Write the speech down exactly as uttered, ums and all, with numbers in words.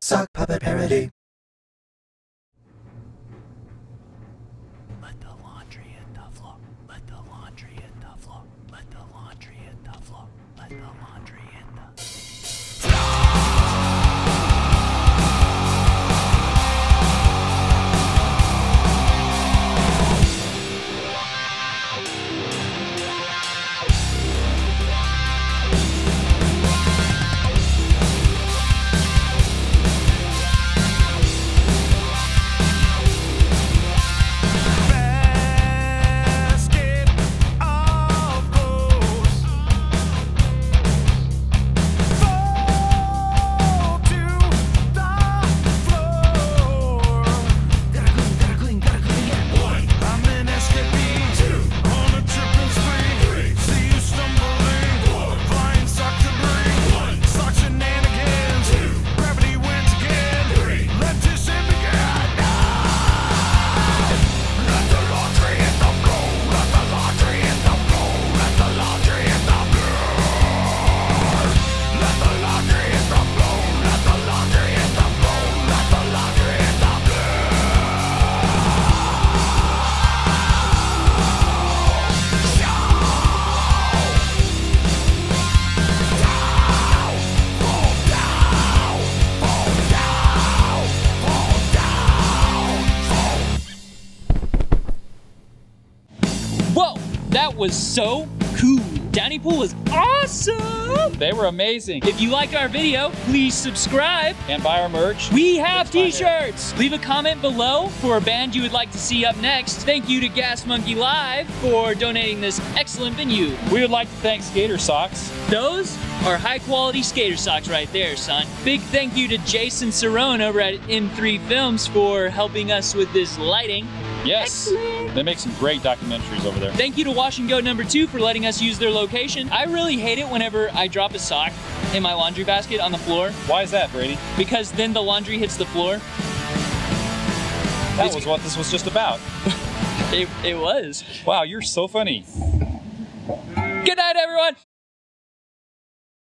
sock puppet parody. Let the laundry hit the floor. Let the laundry hit the floor. Let the laundry hit the floor. Let the laundry hit the was so cool. Drowning Pool was awesome. They were amazing. If you like our video, please subscribe and buy our merch. We have t-shirts. Leave a comment below for a band you would like to see up next. Thank you to Gas Monkey Live for donating this excellent venue. We would like to thank Skater Socks. Those are high quality Skater Socks right there, son. Big thank you to Jason Cirone over at M three Films for helping us with this lighting. Yes, excellent. They make some great documentaries over there. Thank you to Wash n Go number two for letting us use their location. I really hate it whenever I drop a sock in my laundry basket on the floor. Why is that, Brady? Because then the laundry hits the floor. That it's was what this was just about. it, it was. Wow, you're so funny. Good night, everyone.